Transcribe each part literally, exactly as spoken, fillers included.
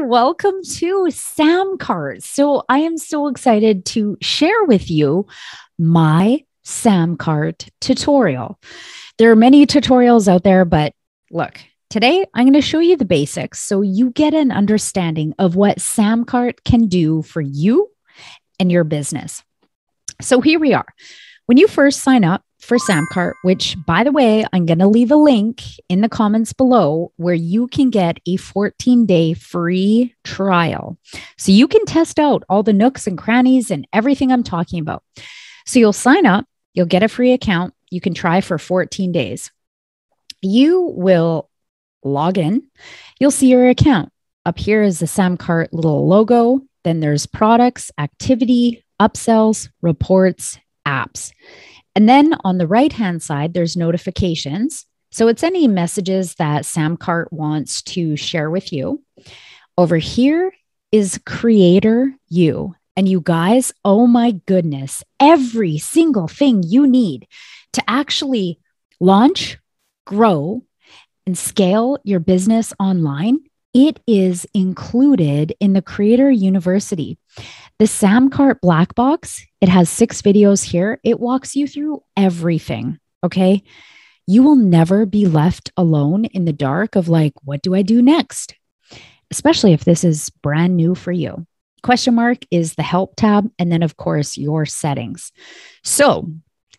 welcome to SamCart. So I am so excited to share with you my SamCart tutorial. There are many tutorials out there, but look, today I'm going to show you the basics so you get an understanding of what SamCart can do for you and your business. So here we are. When you first sign up for SamCart, which by the way, I'm going to leave a link in the comments below where you can get a fourteen day free trial. So you can test out all the nooks and crannies and everything I'm talking about. So you'll sign up, you'll get a free account. You can try for fourteen days. You will log in. You'll see your account. Up here is the SamCart little logo. Then there's products, activity, upsells, reports, apps. And then on the right-hand side, there's notifications. So it's any messages that SamCart wants to share with you. Over here is Creator You. And you guys, oh my goodness, every single thing you need to actually launch, grow, and scale your business online, it is included in the Creator University. The SamCart Black Box, it has six videos here. It walks you through everything, okay? You will never be left alone in the dark of like, what do I do next? Especially if this is brand new for you. Question mark is the help tab. And then of course, your settings. So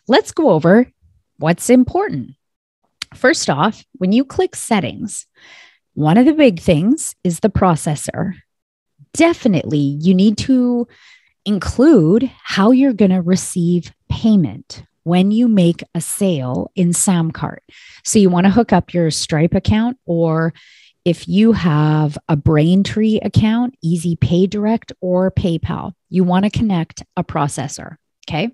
let's go over what's important. First off, when you click settings, one of the big things is the processor. Definitely, you need to include how you're going to receive payment when you make a sale in SamCart. So you want to hook up your Stripe account, or if you have a Braintree account, EasyPayDirect or PayPal, you want to connect a processor, okay?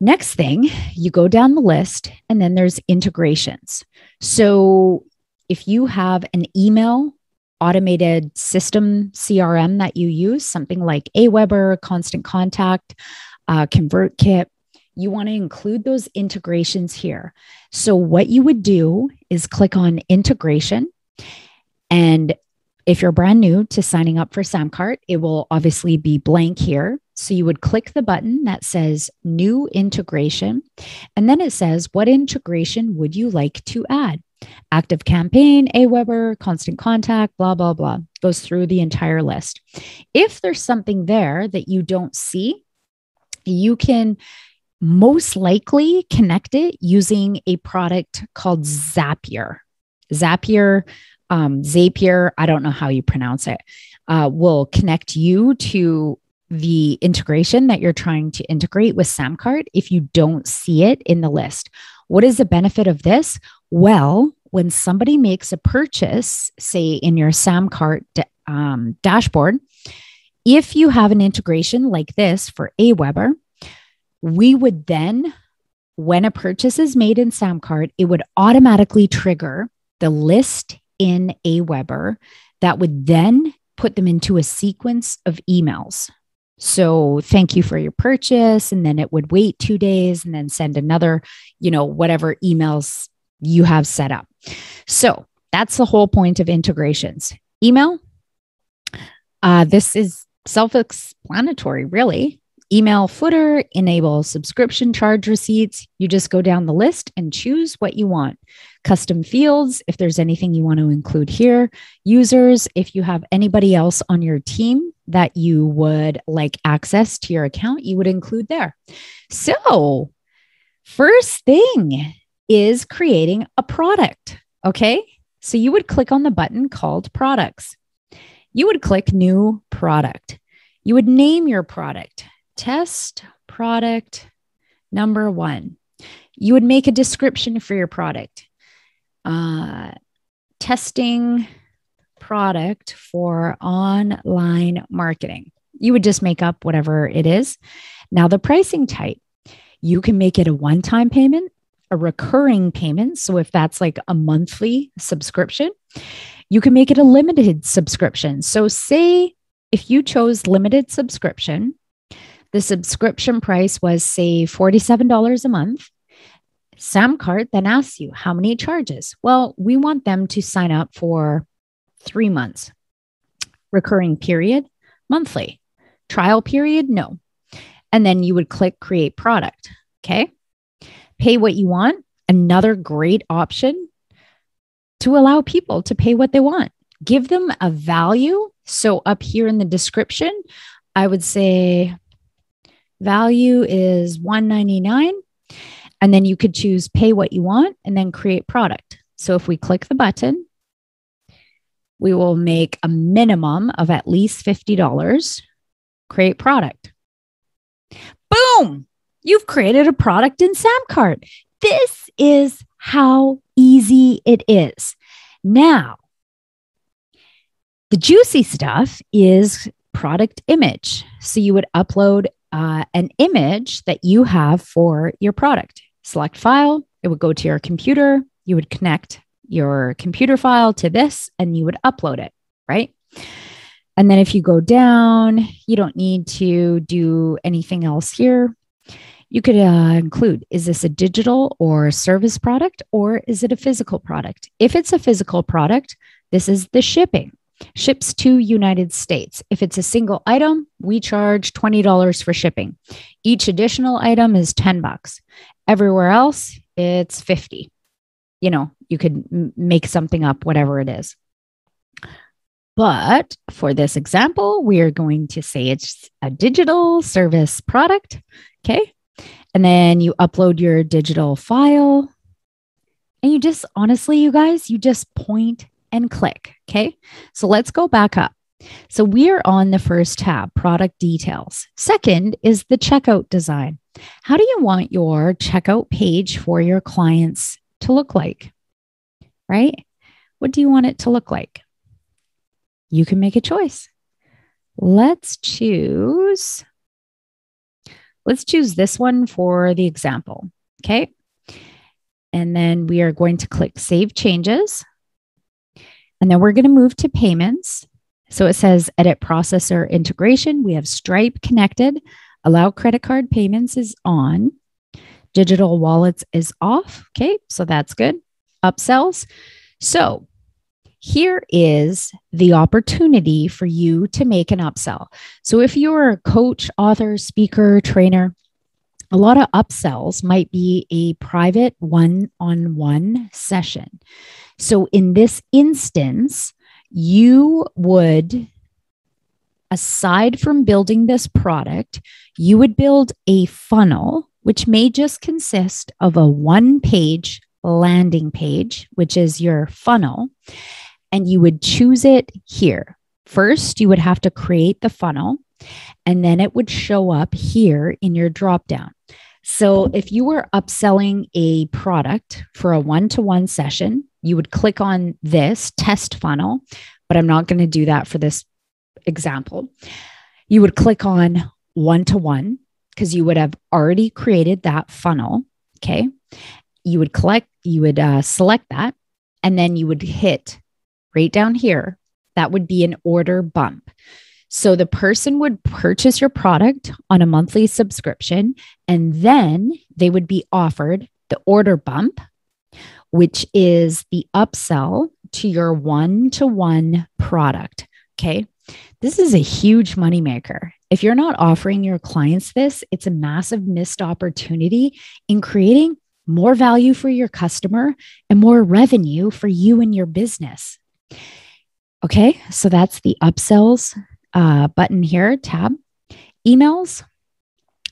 Next thing, you go down the list and then there's integrations. So if you have an email automated system C R M that you use, something like AWeber, Constant Contact, uh, ConvertKit, you want to include those integrations here. So what you would do is click on integration. And if you're brand new to signing up for SamCart, it will obviously be blank here. So you would click the button that says new integration. And then it says, what integration would you like to add? Active Campaign, AWeber, Constant Contact, blah, blah, blah. Goes through the entire list. If there's something there that you don't see, you can most likely connect it using a product called Zapier. Zapier, um, Zapier, I don't know how you pronounce it, uh, will connect you to the integration that you're trying to integrate with SamCart if you don't see it in the list. What is the benefit of this? Well, when somebody makes a purchase, say in your SamCart um, dashboard, if you have an integration like this for AWeber, we would then, when a purchase is made in SamCart, it would automatically trigger the list in AWeber that would then put them into a sequence of emails. So thank you for your purchase. And then it would wait two days and then send another, you know, whatever emails you have set up. So that's the whole point of integrations. Email, uh, this is self-explanatory, really. Email footer, enable subscription charge receipts. You just go down the list and choose what you want. Custom fields, if there's anything you want to include here. Users, if you have anybody else on your team that you would like access to your account, you would include there. So first thing is creating a product, okay? So you would click on the button called products. You would click new product. You would name your product. Test product number one. You would make a description for your product. Uh, testing product for online marketing. You would just make up whatever it is. Now the pricing type, you can make it a one-time payment, a recurring payment. So if that's like a monthly subscription, you can make it a limited subscription. So say if you chose limited subscription, the subscription price was, say, forty-seven dollars a month. SamCart then asks you, how many charges? Well, we want them to sign up for three months. recurring period, monthly, trial period, no. And then you would click create product. Okay. Pay what you want. Another great option to allow people to pay what they want. Give them a value. So up here in the description, I would say value is one ninety-nine. And then you could choose pay what you want and then create product. So if we click the button, we will make a minimum of at least fifty dollars. Create product. Boom! You've created a product in SamCart. This is how easy it is. Now, the juicy stuff is product image. So you would upload uh, an image that you have for your product. Select file. It would go to your computer. You would connect your computer file to this and you would upload it, right? And then if you go down, you don't need to do anything else here. You could uh, include, is this a digital or service product, or is it a physical product? If it's a physical product, this is the shipping. Ships to United States. If it's a single item, we charge twenty dollars for shipping. Each additional item is ten bucks. Everywhere else, it's fifty. You know, you could m- make something up, whatever it is. But for this example, we are going to say it's a digital service product. Okay. And then you upload your digital file and you just, honestly, you guys, you just point and click. Okay. So let's go back up. So we're on the first tab, product details. Second is the checkout design. How do you want your checkout page for your clients to look like? Right? What do you want it to look like? You can make a choice. Let's choose. Let's choose this one for the example, okay? And then we are going to click Save Changes. And then we're going to move to Payments. So it says Edit Processor Integration. We have Stripe connected. Allow Credit Card Payments is on. Digital Wallets is off, okay? So that's good. Upsells. So here is the opportunity for you to make an upsell. So if you're a coach, author, speaker, trainer, a lot of upsells might be a private one-on-one session. So in this instance, you would, aside from building this product, you would build a funnel, which may just consist of a one-page landing page, which is your funnel. And you would choose it here. First, you would have to create the funnel, and then it would show up here in your dropdown. So if you were upselling a product for a one-to-one session, you would click on this test funnel, but I'm not going to do that for this example. You would click on one-to-one because you would have already created that funnel. Okay. You would collect, you would uh, select that, and then you would hit right down here, that would be an order bump. So the person would purchase your product on a monthly subscription, and then they would be offered the order bump, which is the upsell to your one-to-one product. Okay. This is a huge moneymaker. If you're not offering your clients this, it's a massive missed opportunity in creating more value for your customer and more revenue for you and your business. Okay, so that's the upsells uh, button here, tab. Emails,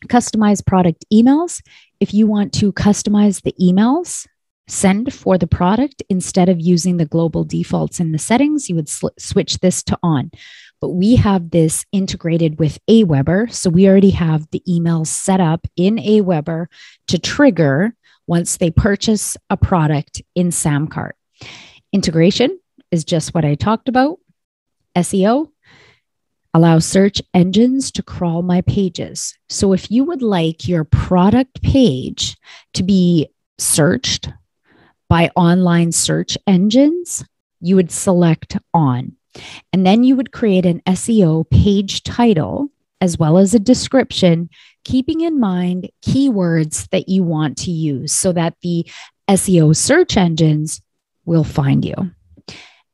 customize product emails. If you want to customize the emails, send for the product instead of using the global defaults in the settings, you would sl- switch this to on. But we have this integrated with AWeber. So we already have the emails set up in AWeber to trigger once they purchase a product in SamCart. Integration is just what I talked about. S E O, allow search engines to crawl my pages. So if you would like your product page to be searched by online search engines, you would select on. And then you would create an S E O page title as well as a description, keeping in mind keywords that you want to use so that the S E O search engines will find you.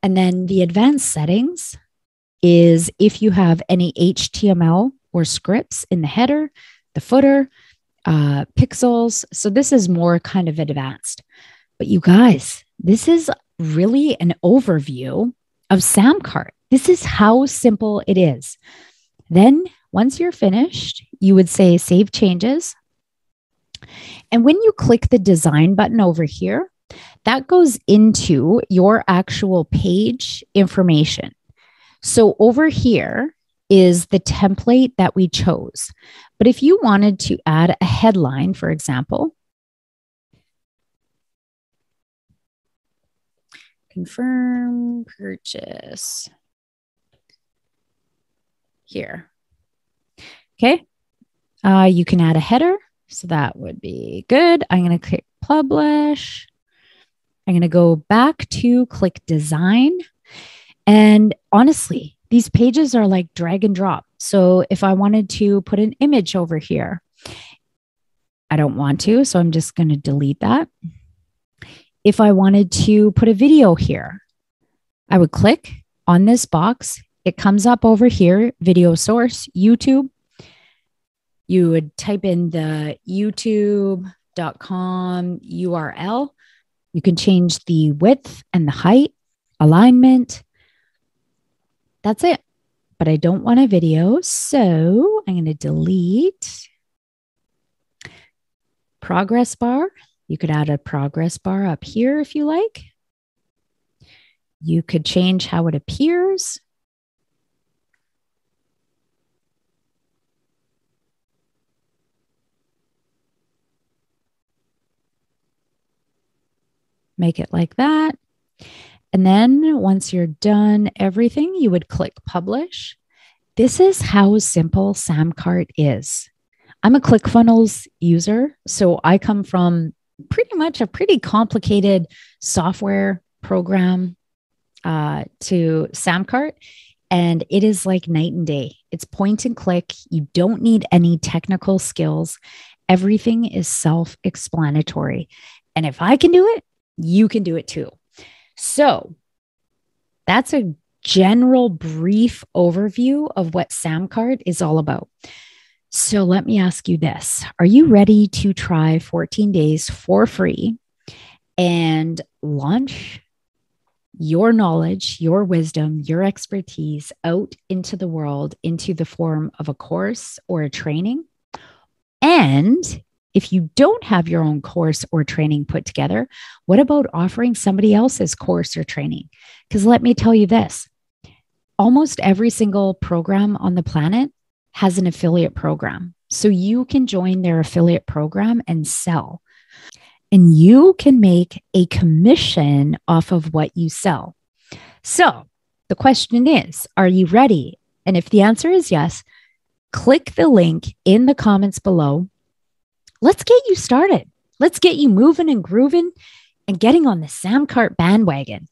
And then the advanced settings, is if you have any H T M L or scripts in the header, the footer, uh, pixels. So this is more kind of advanced. But you guys, this is really an overview of SamCart. This is how simple it is. Then once you're finished, you would say save changes. And when you click the design button over here, that goes into your actual page information. So over here is the template that we chose. But if you wanted to add a headline, for example, confirm purchase here. Okay, uh, you can add a header. So that would be good. I'm going to click publish. I'm going to go back to click design. And honestly, these pages are like drag and drop. So if I wanted to put an image over here, I don't want to. So I'm just going to delete that. If I wanted to put a video here, I would click on this box. It comes up over here, video source, YouTube. You would type in the youtube dot com U R L. You can change the width and the height, alignment. That's it. But I don't want a video, so I'm going to delete progress bar. You could add a progress bar up here if you like. You could change how it appears. Make it like that. And then once you're done everything, you would click publish. This is how simple SamCart is. I'm a ClickFunnels user, so I come from pretty much a pretty complicated software program uh, to SamCart. And it is like night and day. It's point and click. You don't need any technical skills. Everything is self-explanatory. And if I can do it, you can do it too. So that's a general brief overview of what SamCart is all about. So let me ask you this. Are you ready to try fourteen days for free and launch your knowledge, your wisdom, your expertise out into the world, into the form of a course or a training? And if you don't have your own course or training put together, what about offering somebody else's course or training? Because let me tell you this, almost every single program on the planet has an affiliate program. So you can join their affiliate program and sell. And you can make a commission off of what you sell. So the question is, are you ready? And if the answer is yes, click the link in the comments below. Let's get you started. Let's get you moving and grooving and getting on the SamCart bandwagon.